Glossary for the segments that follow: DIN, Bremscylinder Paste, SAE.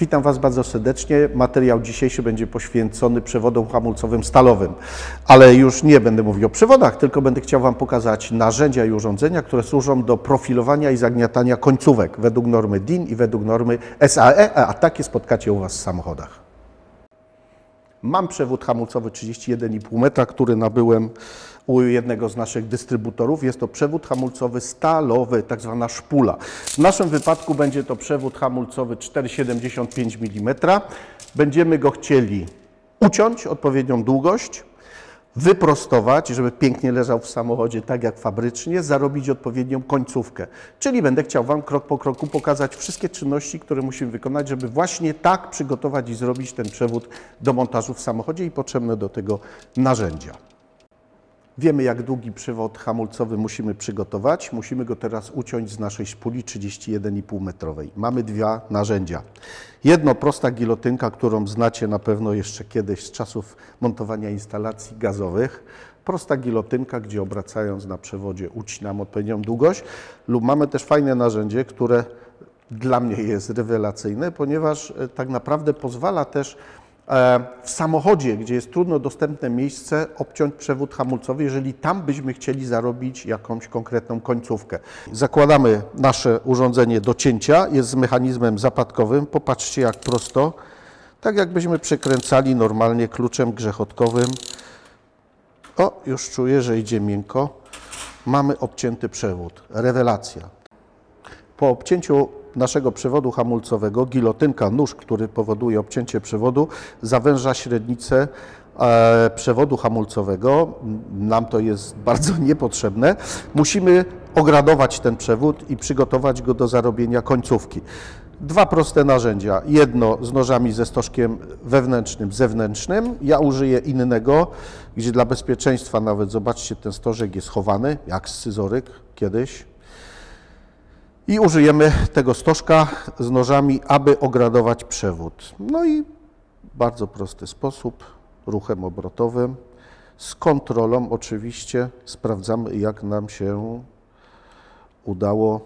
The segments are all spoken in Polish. Witam Was bardzo serdecznie. Materiał dzisiejszy będzie poświęcony przewodom hamulcowym stalowym. Ale już nie będę mówił o przewodach, tylko będę chciał Wam pokazać narzędzia i urządzenia, które służą do profilowania i zagniatania końcówek według normy DIN i według normy SAE, a takie spotkacie u Was w samochodach. Mam przewód hamulcowy 31,5 metra, który nabyłem u jednego z naszych dystrybutorów. Jest to przewód hamulcowy stalowy, tak zwana szpula. W naszym wypadku będzie to przewód hamulcowy 4,75 mm. Będziemy go chcieli uciąć odpowiednią długość, wyprostować, żeby pięknie leżał w samochodzie, tak jak fabrycznie, zarobić odpowiednią końcówkę. Czyli będę chciał Wam krok po kroku pokazać wszystkie czynności, które musimy wykonać, żeby właśnie tak przygotować i zrobić ten przewód do montażu w samochodzie i potrzebne do tego narzędzia. Wiemy, jak długi przewód hamulcowy musimy przygotować. Musimy go teraz uciąć z naszej szpuli 31,5 metrowej. Mamy dwa narzędzia. Jedno, prosta gilotynka, którą znacie na pewno jeszcze kiedyś z czasów montowania instalacji gazowych. Prosta gilotynka, gdzie obracając na przewodzie ucinam odpowiednią długość. Lub mamy też fajne narzędzie, które dla mnie jest rewelacyjne, ponieważ tak naprawdę pozwala też w samochodzie, gdzie jest trudno dostępne miejsce, obciąć przewód hamulcowy, jeżeli tam byśmy chcieli zarobić jakąś konkretną końcówkę. Zakładamy nasze urządzenie do cięcia, jest z mechanizmem zapadkowym. Popatrzcie, jak prosto, tak jakbyśmy przekręcali normalnie kluczem grzechotkowym. O, już czuję, że idzie miękko. Mamy obcięty przewód. Rewelacja. Po obcięciu naszego przewodu hamulcowego gilotynka, nóż, który powoduje obcięcie przewodu, zawęża średnicę przewodu hamulcowego. Nam to jest bardzo niepotrzebne. Musimy ogradować ten przewód i przygotować go do zarobienia końcówki. Dwa proste narzędzia. Jedno z nożami ze stożkiem wewnętrznym, zewnętrznym. Ja użyję innego, gdzie dla bezpieczeństwa nawet, zobaczcie, ten stożek jest chowany, jak scyzoryk kiedyś. I użyjemy tego stożka z nożami, aby ogradować przewód. No i w bardzo prosty sposób, ruchem obrotowym, z kontrolą oczywiście, sprawdzamy, jak nam się udało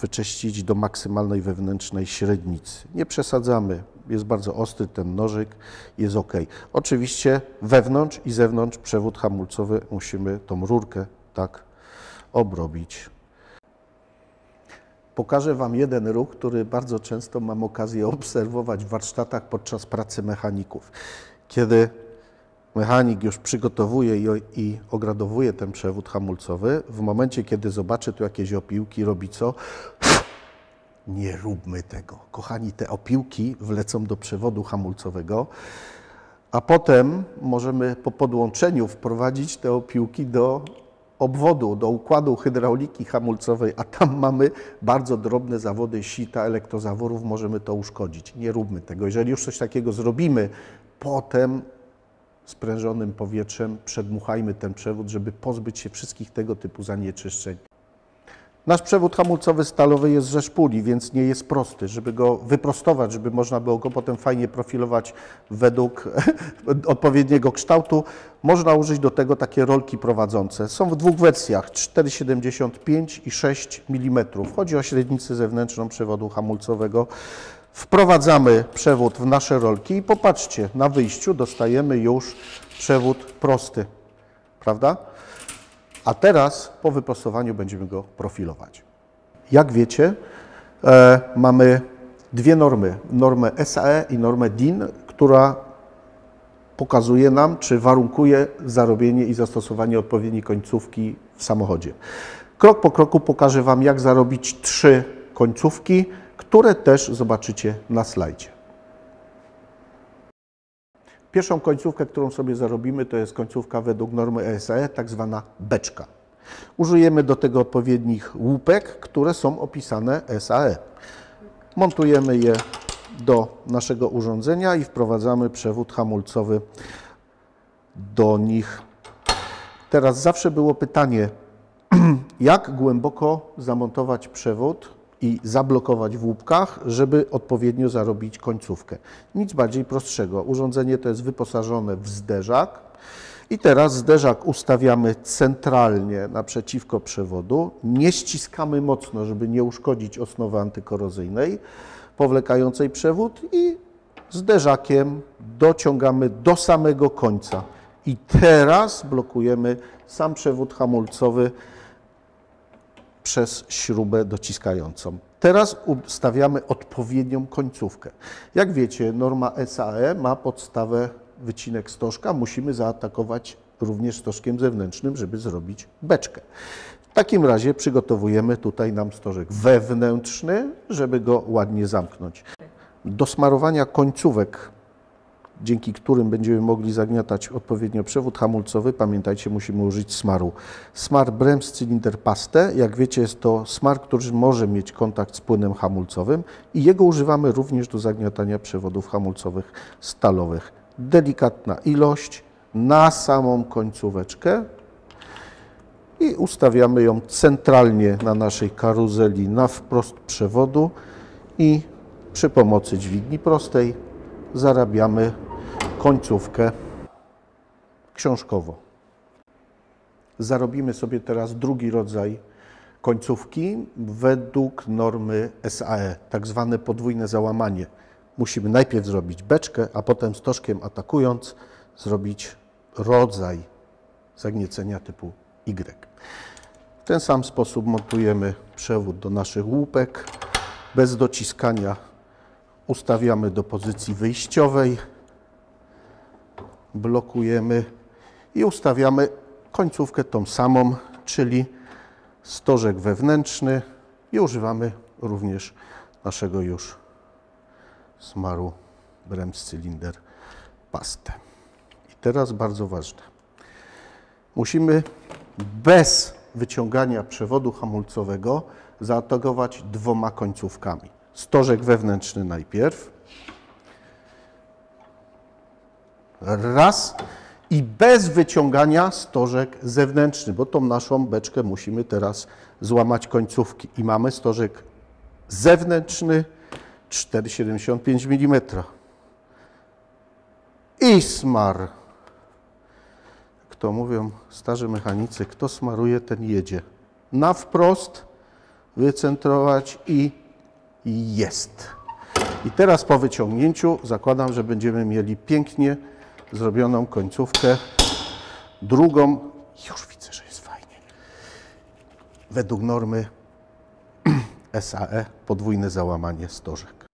wyczyścić do maksymalnej wewnętrznej średnicy. Nie przesadzamy, jest bardzo ostry ten nożyk, jest ok. Oczywiście wewnątrz i zewnątrz przewód hamulcowy musimy tą rurkę tak obrobić. Pokażę Wam jeden ruch, który bardzo często mam okazję obserwować w warsztatach podczas pracy mechaników. Kiedy mechanik już przygotowuje i ogradowuje ten przewód hamulcowy, w momencie, kiedy zobaczy tu jakieś opiłki, robi co? Nie róbmy tego. Kochani, te opiłki wlecą do przewodu hamulcowego, a potem możemy po podłączeniu wprowadzić te opiłki do obwodu, do układu hydrauliki hamulcowej, a tam mamy bardzo drobne zawody sita, elektrozaworów, możemy to uszkodzić. Nie róbmy tego. Jeżeli już coś takiego zrobimy, potem sprężonym powietrzem przedmuchajmy ten przewód, żeby pozbyć się wszystkich tego typu zanieczyszczeń. Nasz przewód hamulcowy stalowy jest ze szpuli, więc nie jest prosty. Żeby go wyprostować, żeby można było go potem fajnie profilować według odpowiedniego kształtu, można użyć do tego takie rolki prowadzące. Są w dwóch wersjach, 4,75 i 6 mm. Chodzi o średnicę zewnętrzną przewodu hamulcowego. Wprowadzamy przewód w nasze rolki i popatrzcie, na wyjściu dostajemy już przewód prosty, prawda? A teraz po wyprostowaniu będziemy go profilować. Jak wiecie, mamy dwie normy. Normę SAE i normę DIN, która pokazuje nam, czy warunkuje zarobienie i zastosowanie odpowiedniej końcówki w samochodzie. Krok po kroku pokażę Wam, jak zarobić trzy końcówki, które też zobaczycie na slajdzie. Pierwszą końcówkę, którą sobie zarobimy, to jest końcówka według normy SAE, tak zwana beczka. Użyjemy do tego odpowiednich łupek, które są opisane SAE. Montujemy je do naszego urządzenia i wprowadzamy przewód hamulcowy do nich. Teraz zawsze było pytanie, jak głęboko zamontować przewód i zablokować w łupkach, żeby odpowiednio zarobić końcówkę. Nic bardziej prostszego. Urządzenie to jest wyposażone w zderzak i teraz zderzak ustawiamy centralnie naprzeciwko przewodu. Nie ściskamy mocno, żeby nie uszkodzić osnowy antykorozyjnej. powlekającej przewód i zderzakiem dociągamy do samego końca. I teraz blokujemy sam przewód hamulcowy przez śrubę dociskającą. Teraz ustawiamy odpowiednią końcówkę. Jak wiecie, norma SAE ma podstawę wycinek stożka. Musimy zaatakować również stożkiem zewnętrznym, żeby zrobić beczkę. W takim razie przygotowujemy tutaj nam stożek wewnętrzny, żeby go ładnie zamknąć. Do smarowania końcówek, dzięki którym będziemy mogli zagniatać odpowiednio przewód hamulcowy, pamiętajcie, musimy użyć smaru. Smar Bremscylinder Paste, jak wiecie, jest to smar, który może mieć kontakt z płynem hamulcowym i jego używamy również do zagniatania przewodów hamulcowych stalowych. Delikatna ilość na samą końcóweczkę i ustawiamy ją centralnie na naszej karuzeli na wprost przewodu i przy pomocy dźwigni prostej zarabiamy końcówkę książkowo. Zarobimy sobie teraz drugi rodzaj końcówki według normy SAE, tak zwane podwójne załamanie. Musimy najpierw zrobić beczkę, a potem stożkiem atakując zrobić rodzaj zagniecenia typu Y. W ten sam sposób montujemy przewód do naszych łupek bez dociskania. Ustawiamy do pozycji wyjściowej, blokujemy i ustawiamy końcówkę tą samą, czyli stożek wewnętrzny i używamy również naszego już smaru Bremscylinder Paste. I teraz bardzo ważne. Musimy bez wyciągania przewodu hamulcowego zaatakować dwoma końcówkami. Stożek wewnętrzny najpierw. Raz. I bez wyciągania stożek zewnętrzny, bo tą naszą beczkę musimy teraz złamać końcówki. I mamy stożek zewnętrzny 4,75 mm. I smar. Jak to mówią starzy mechanicy, kto smaruje, ten jedzie. Na wprost wycentrować i jest. I teraz po wyciągnięciu zakładam, że będziemy mieli pięknie zrobioną końcówkę drugą. Już widzę, że jest fajnie. Według normy SAE podwójne załamanie stożek.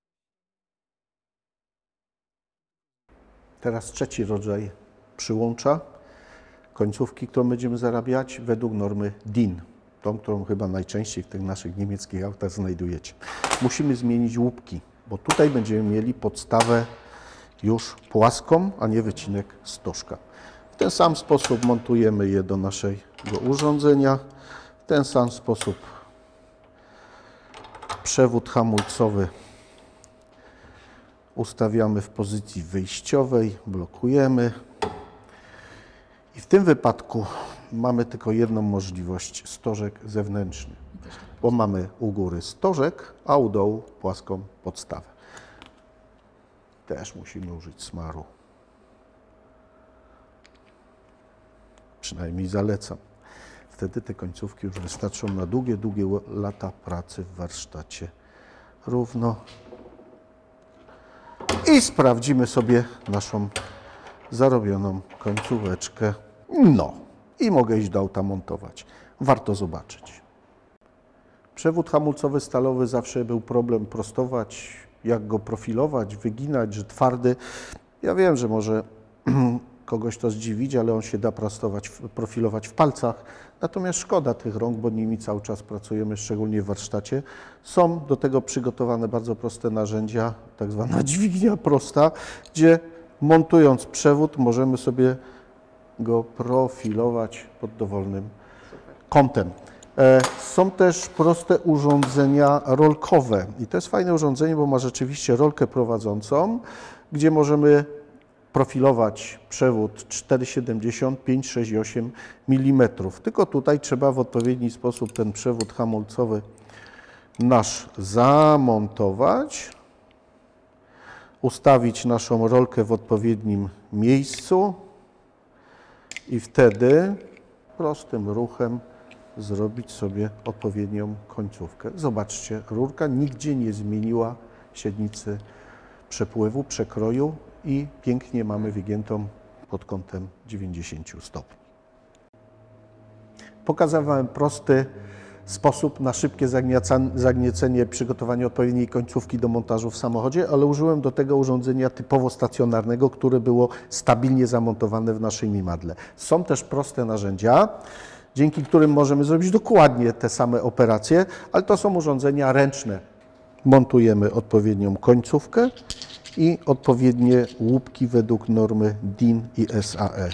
Teraz trzeci rodzaj przyłącza końcówki, którą będziemy zarabiać według normy DIN. Tą, którą chyba najczęściej w tych naszych niemieckich autach znajdujecie. Musimy zmienić łupki, bo tutaj będziemy mieli podstawę już płaską, a nie wycinek stożka. W ten sam sposób montujemy je do naszego urządzenia. W ten sam sposób przewód hamulcowy ustawiamy w pozycji wyjściowej, blokujemy. I w tym wypadku mamy tylko jedną możliwość, stożek zewnętrzny, bo mamy u góry stożek, a u dołu płaską podstawę. Też musimy użyć smaru. Przynajmniej zalecam. Wtedy te końcówki już wystarczą na długie, długie lata pracy w warsztacie. Równo. I sprawdzimy sobie naszą zarobioną końcóweczkę. No. I mogę iść do auta montować. Warto zobaczyć. Przewód hamulcowy stalowy zawsze był problem prostować, jak go profilować, wyginać, że twardy. Ja wiem, że może kogoś to zdziwić, ale on się da profilować w palcach. Natomiast szkoda tych rąk, bo nimi cały czas pracujemy, szczególnie w warsztacie. Są do tego przygotowane bardzo proste narzędzia, tak zwana dźwignia prosta, gdzie montując przewód możemy sobie go profilować pod dowolnym kątem. Są też proste urządzenia rolkowe i to jest fajne urządzenie, bo ma rzeczywiście rolkę prowadzącą, gdzie możemy profilować przewód 4,70, 5,68 mm. Tylko tutaj trzeba w odpowiedni sposób ten przewód hamulcowy nasz zamontować, ustawić naszą rolkę w odpowiednim miejscu. I wtedy prostym ruchem zrobić sobie odpowiednią końcówkę. Zobaczcie, rurka nigdzie nie zmieniła średnicy przepływu, przekroju i pięknie mamy wygiętą pod kątem 90 stopni. Pokazałem prosty sposób na szybkie zagniecenie, przygotowanie odpowiedniej końcówki do montażu w samochodzie, ale użyłem do tego urządzenia typowo stacjonarnego, które było stabilnie zamontowane w naszej mimadle. Są też proste narzędzia, dzięki którym możemy zrobić dokładnie te same operacje, ale to są urządzenia ręczne. Montujemy odpowiednią końcówkę i odpowiednie łupki według normy DIN i SAE.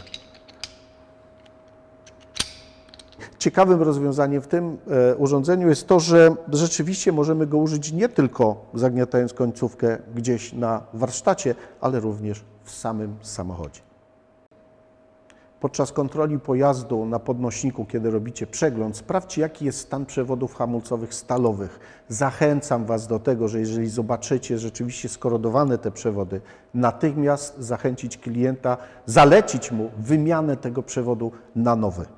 Ciekawym rozwiązaniem w tym urządzeniu jest to, że rzeczywiście możemy go użyć nie tylko zagniatając końcówkę gdzieś na warsztacie, ale również w samym samochodzie. Podczas kontroli pojazdu na podnośniku, kiedy robicie przegląd, sprawdźcie, jaki jest stan przewodów hamulcowych stalowych. Zachęcam Was do tego, że jeżeli zobaczycie rzeczywiście skorodowane te przewody, natychmiast zalecić mu wymianę tego przewodu na nowy.